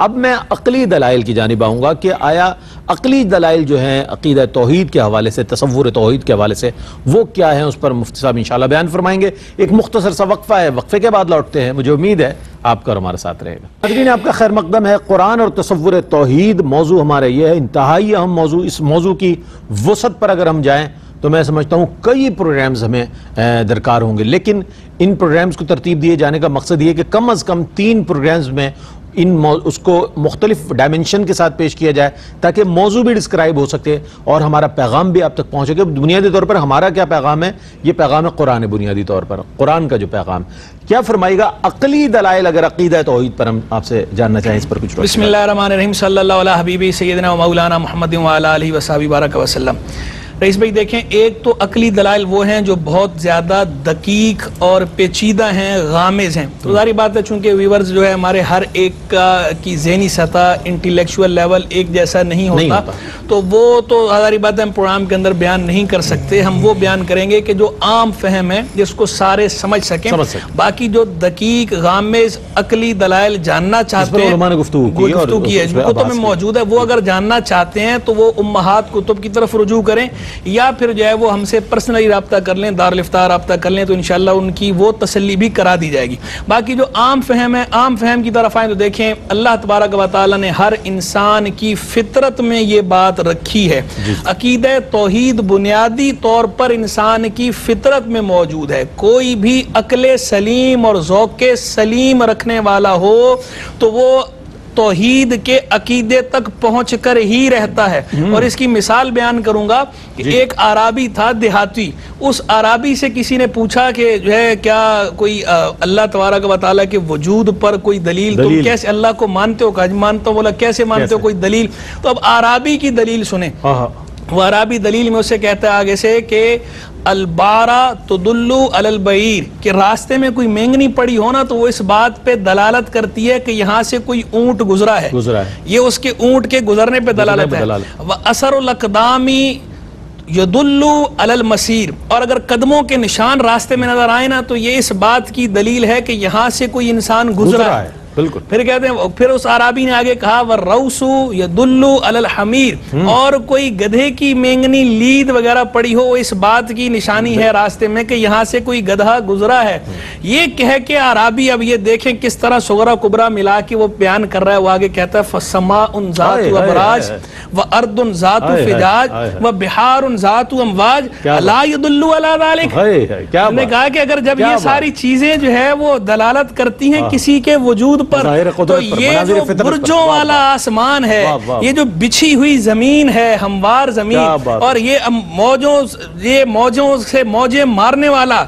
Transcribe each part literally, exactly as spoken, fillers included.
अब मैं अक़ली दलाइल की जानिब आऊँगा कि आया अक़ली दलाइल जो हैं अक़ीदा तौहीद के हवाले से, तसव्वुर तौहीद के हवाले से, वो क्या है, उस पर मुफ्ती साहब इंशाल्लाह बयान फरमाएंगे। एक मुख्तसर सा वक्फ़ा है, वक्फ़े के बाद लौटते हैं। मुझे उम्मीद है आपका और हमारे साथ रहेगा। नाज़रीन, आपका खैर मकदम है। कुरान और तसव्वुर तौहीद मौजू हमारा ये है, इंतहाई अहम मौजू। इस मौजू की वसत पर अगर हम जाएँ तो मैं समझता हूँ कई प्रोग्राम्स हमें दरकार होंगे, लेकिन इन प्रोग्राम्स को तरतीब दिए जाने का मकसद ये कि कम अज़ कम तीन प्रोग्राम्स में इन उसको मुख्तलिफ डायमेंशन के साथ पेश किया जाए ताकि मौजू भी डिस्क्राइब हो सके और हमारा पैगाम भी आप तक पहुँचे कि बुनियादी तौर पर हमारा क्या पैगाम है। ये पैगाम है कुरान, बुनियादी तौर पर कुरान का जो पैगाम क्या फरमाएगा। अक़ली दलाइल अगर अक़ीदा तौहीद पर हम आपसे जानना चाहें, इस पर कुछ। बिस्मिल्लाहिर रहमानिर रहीम, सल्लल्लाहु अलैहि हबीबी सय्यदना व मौलाना मुहम्मद व अला आलिहि व सहाबी बारक वसल्लम। रईस भाई देखें, एक तो अक़ली दलाइल वो हैं जो बहुत ज़्यादा दकीक और पेचीदा हैं, गामेज़ हैं। तो ज़ाहिर बात है चूँकि व्यूवर्स जो है हमारे हर एक का की ज़हनी सतह, इंटेलेक्चुअल लेवल एक जैसा नहीं होता, नहीं होता। तो वो तो ज़ाहिर बात है हम प्रोग्राम के अंदर बयान नहीं कर सकते। हम वो बयान करेंगे कि जो आम फहम है, जिसको सारे समझ सकें समझ सकें। बाकी जो दकीक गामेज़ अक़ली दलाइल जानना चाहते हैं, गुफ्तगू की है, कुतुब में मौजूद है, वो अगर जानना चाहते हैं तो वो उम्महात कुतुब की तरफ रुजू करें या फिर जो है वो हमसे पर्सनली रब्ता कर लें, दारुल इफ्तार रब्ता कर लें, तो इंशाल्लाह उनकी वो तसल्ली भी करा दी जाएगी। बाकी जो आम फहम है, आम फहम की तरफ आए तो देखें, अल्लाह तबारक व तआला ने हर इंसान की फितरत में ये बात रखी है। अक़ीदा तौहीद बुनियादी तौर पर इंसान की फितरत में मौजूद है। कोई भी अक्ल सलीम और ज़ौक़ सलीम रखने वाला हो तो वो तौहीद के अकीदे तक पहुँच कर ही रहता है। और इसकी मिसाल बयान करूँगा कि एक आराबी था, देहाती। उस आराबी से किसी ने पूछा कि जो है क्या कोई अल्लाह तबारक व तआला के वजूद पर कोई दलील, दलील। तुम कैसे अल्लाह को मानते हो? कहा मानता हूँ। बोला कैसे मानते हो? कोई दलील। तो अब आराबी की दलील सुने। वो आराबी दलील में उससे कहता है आगे से कि अलबारा तुदुल्लू अलल बईर, कि रास्ते में कोई मेंगनी पड़ी हो ना तो वो इस बात पे दलालत करती है कि यहाँ से कोई ऊँट गुजरा है, गुजरा है। ये उसके ऊँट के गुजरने पे दलालत है। व असरुल अक़दामी यदुल्लू अलल मसीर, और अगर कदमों के निशान रास्ते में नजर आए ना तो ये इस बात की दलील है कि यहाँ से कोई इंसान गुजरा है। बिल्कुल। फिर कहते हैं, फिर उस आराबी ने आगे कहा वर्रौसु यदुल्लू अलल हमीर, और कोई गधे की मेंगनी लीद वगैरह पड़ी हो इस बात की निशानी है रास्ते में कि यहाँ से कोई गधा गुजरा है। ये कह के आराबी, अब ये देखें किस तरह सुगरा कुबरा मिला के वो बयान कर रहा है। वो आगे कहता है फसमा उन जातु अबराज व अर्द उन जातु फिजाज व बिहार उन जातु अमवाज ला यदुल्लू अला ज़ालिक। हमने कहा कि अगर जब ये सारी चीजें जो है वो दलालत करती हैं किसी के वजूद पर, तो ये जो बुर्जों वाला आसमान है, ये जो बिछी हुई जमीन है, हमवार जमीन, और ये मौजों ये मौजों से मौजे मारने वाला,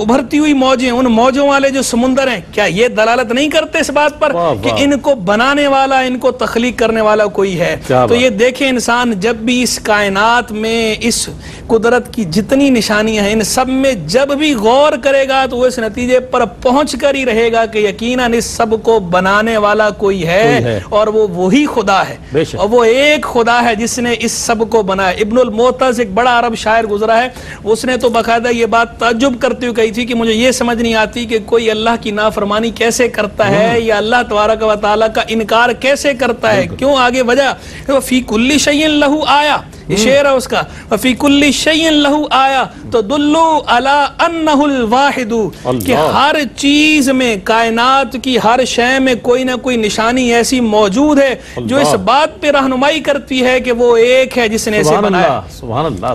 उभरती हुई मौजें, उन मौजों वाले जो समुंदर हैं, क्या ये दलालत नहीं करते इस बात पर कि इनको बनाने वाला, इनको तख्लीक करने वाला कोई है? तो ये देखें, इंसान जब भी इस कायनात में इस कुदरत की जितनी निशानियां हैं इन सब में जब भी गौर करेगा तो वो इस नतीजे पर पहुंच कर ही रहेगा कि यकीनन इस सब को बनाने वाला कोई है और वो वही खुदा है, और वो एक खुदा है जिसने इस सब को बनाया। इब्नुल मोतज़ एक बड़ा अरब शायर गुजरा है, उसने तो बाकायदा ये बात ताज्जुब करते हुए थी कि मुझे ये समझ नहीं आती कि कोई अल्लाह की नाफरमानी कैसे करता है या अल्लाह तबारक व तआला का इनकार कैसे करता है, क्यों? आगे वजह तो फी कुल्ली शयइन लहू आया, ये शेर है उसका, फी कुल्ली शयइन लहू आया तो दुल्लू अला अन्नहुल वाहिदु, कि हर चीज में, कायनात की हर शय में कोई ना कोई निशानी ऐसी मौजूद है जो इस बात पे रहनुमाई करती है कि वो एक है जिसने इसे बनाया।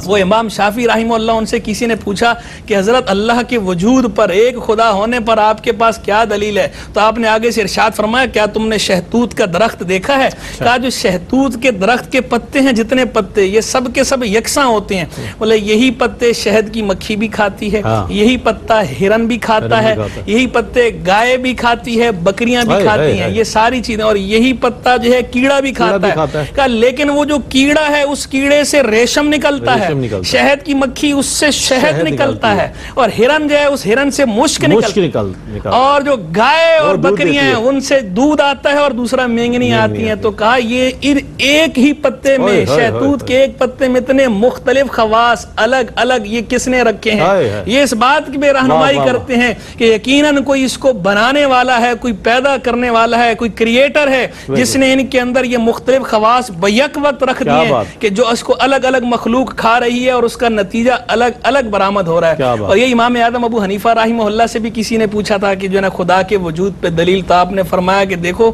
वो इमाम शाफी रहिमहुल्लाह, उनसे किसी ने पूछा कि हजरत अल्लाह के वजूद पर, एक खुदा होने पर आपके पास क्या दलील है? तो आपने आगे से इरशाद फरमाया, क्या तुमने शहतूत का दरख्त देखा है? कहा जो शहतूत के दरख्त के पत्ते हैं, जितने पत्ते, ये सब के सब यकसा होते हैं। बोले यही पत्ते शहद की मक्खी भी खाती है, हाँ। यही पत्ता हिरन भी खाता है, यही पत्ते गाय भी खाती है, बकरियां भी खाती हैं, ये सारी चीजें, और यही पत्ता जो है कीड़ा भी खाता है। लेकिन वो जो कीड़ा है उस कीड़े से रेशम निकलता है, शहद की मक्खी उससे शहद निकलता है, और हिरन है उस हिरन से मुश्क निकल, निकल, निकल और जो गाय और, और बकरियां हैं उनसे दूध आता है और दूसरा मेंगनी आती है। तो कहा ये एक ही पत्ते में, शहतूत के एक पत्ते में इतने मुख्तलिफ खवास अलग अलग ये किसने रखे हैं। है। ये इस बात की रहनुमाई करते हैं कि यकीनन कोई इसको बनाने वाला है, कोई पैदा करने वाला है, कोई क्रिएटर है जिसने इनके अंदर ये मुख्तलिफ खवास बैक वक्त रख दिए कि जो इसको अलग अलग मखलूक खा रही है और उसका नतीजा अलग अलग बरामद हो रहा है। और ये इमाम आदम अबू हनीफा रहिमहुल्लाह से भी किसी ने पूछा था कि जो है ना खुदा के वजूद पे दलील, तो आपने फरमाया कि देखो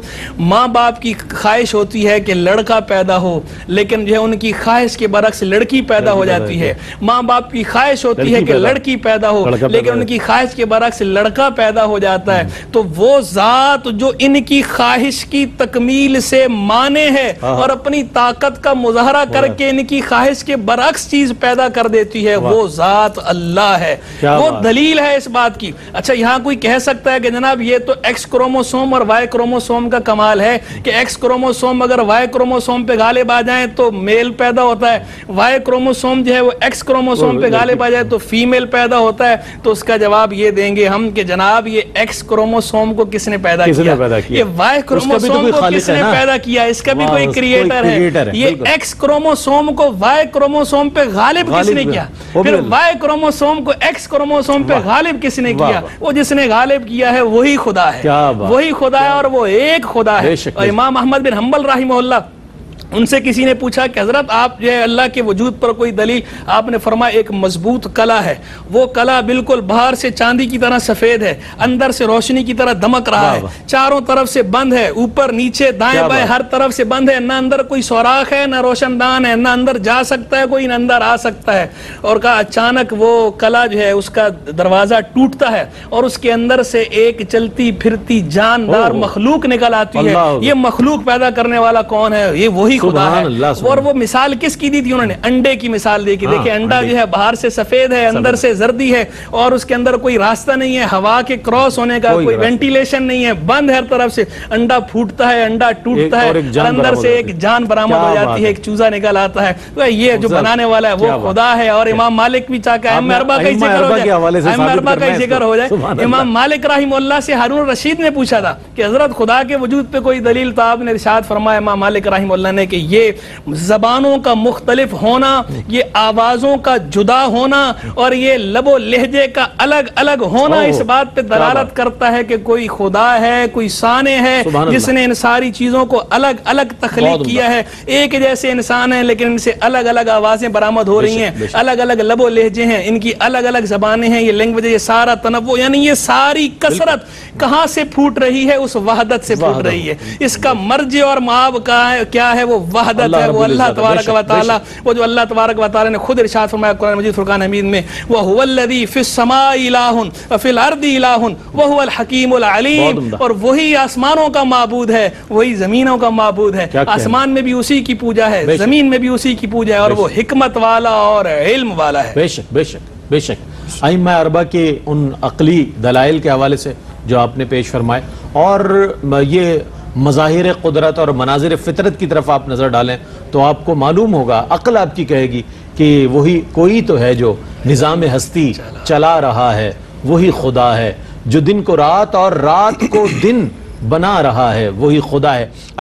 माँ बाप की ख्वाहिश होती है कि लड़का पैदा हो, लेकिन जो है उनकी ख्वाहिश के बरक्स लड़की पैदा हो जाती है। माँ बाप की ख्वाहिश होती है कि लड़की पैदा हो, लेकिन उनकी ख्वाहिश के बरक्स लड़का पैदा हो जाता है। तो वो जात जो इनकी ख्वाहिश की तकमील से माने है और अपनी ताकत का मुजाहरा करके इनकी ख्वाहिश के बरक्स चीज पैदा कर देती है, वो जात अल्लाह है। वो दलील है इस बात की। अच्छा, यहाँ कोई कह सकता है कि जनाब ये तो एक्स क्रोमोसोम और वाई क्रोमोसोम का कमाल है कि एक्स क्रोमोसोम अगर वाई क्रोमोसोम पे गालिब आ जाए तो मेल पैदा होता है, वाई क्रोमोसोम जो है वो एक्स क्रोमोसोम पे गालिब आ जाए तो फीमेल पैदा होता है। तो उसका जवाब ये देंगे हम कि जनाब ये एक्स क्रोमोसोम को किसने पैदा किया, ये वाई क्रोमोसोम को किसने पैदा किया, इसका भी कोई क्रिएटर है। ये एक्स क्रोमोसोम को वाई क्रोमोसोम पे गालिब किसने किया, फिर वाई क्रोमोसोम को एक्स क्रोमोसोम पे गालिब किसने किया, वो जिसने गालिब किया है वही खुदा है, वही खुदा है और वो एक खुदा है। और इमाम अहमद बिन हम्बल रहिमहुल्लाह, उनसे किसी ने पूछा कि हजरत आप जो है अल्लाह के वजूद पर कोई दलील, आपने फरमाया एक मजबूत कला है, वो कला बिल्कुल बाहर से चांदी की तरह सफेद है, अंदर से रोशनी की तरह दमक रहा है, चारों तरफ से बंद है, ऊपर नीचे दाएं बाएं हर तरफ से बंद है, ना अंदर कोई सौराख है ना रोशनदान है, ना अंदर जा सकता है कोई ना अंदर आ सकता है। और कहा अचानक वो कला जो है उसका दरवाजा टूटता है और उसके अंदर से एक चलती फिरती जानदार मखलूक निकल आती है। ये मखलूक पैदा करने वाला कौन है, ये वही खुदा है। और वो मिसाल किसकी दी थी उन्होंने, अंडे की मिसाल दी कि देखिए अंडा जो है बाहर से सफेद है अंदर से जर्दी है और उसके अंदर कोई रास्ता नहीं है हवा के क्रॉस होने का, कोई वेंटिलेशन नहीं है, बंद है हर तरफ से, अंडा फूटता है अंडा टूटता है और अंदर से एक जान बरामद हो जाती है, एक चूजा निकल आता है। तो ये जो बनाने वाला है वो खुदा है। और इमाम मालिक भी चाहता है अरबा का ही जिक्र हो जाए। इमाम मालिक रहिमहुल्लाह से हारून रशीद ने पूछा था कि हजरत खुदा के वजूद पे कोई दलील, तो आपने इरशाद फरमाया इमाम मालिक रहिमहुल्लाह ने कि ये जबानों का मुख्तलिफ होना, ये आवाजों का जुदा होना और ये लबो लहजे का अलग अलग होना इस बात पे दलालत करता है कि कोई खुदा है, कोई साने है जिसने इन सारी चीजों को अलग अलग तख्लीक किया है। एक जैसे इंसान है लेकिन इनसे अलग अलग आवाजें बरामद हो रही हैं, अलग अलग लबो लहजे हैं, इनकी अलग अलग जबानें हैं, ये लैंग्वेज, ये सारा तनव्वो, यानी ये सारी कसरत कहाँ से फूट रही है, उस वहदत से फूट रही है। इसका मर्ज और माब का क्या है, वो वहदत है, वो अल्लाह तबारक व तआला, वो जो अल्लाह तबारक व तआला ने खुद इरशाद फरमाया कुरान मजीद फुरकान हमीद में, व हुवल्लज़ी फ़िस्समाई इलाहुन व फ़िल अर्ज़ी इलाहुन व हुवल हकीमुल अलीम, और वही आसमानों का माबूद है, वही जमीनों का माबूद है। आसमान में भी उसी की पूजा है, जमीन में भी उसी की पूजा है और वो हिकमत वाला और इल्म वाला है। बेशक बेशक बेशक आइम्मा अरबा के उन अक़ली दलाइल के हवाले से जो आपने पेश फरमाए, और ये मज़ाहिर कुदरत और मनाजिर फितरत की तरफ आप नज़र डालें तो आपको मालूम होगा, अक्ल आपकी कहेगी कि वही कोई तो है जो निज़ाम हस्ती चला रहा है, वही खुदा है जो दिन को रात और रात को दिन बना रहा है, वही खुदा है।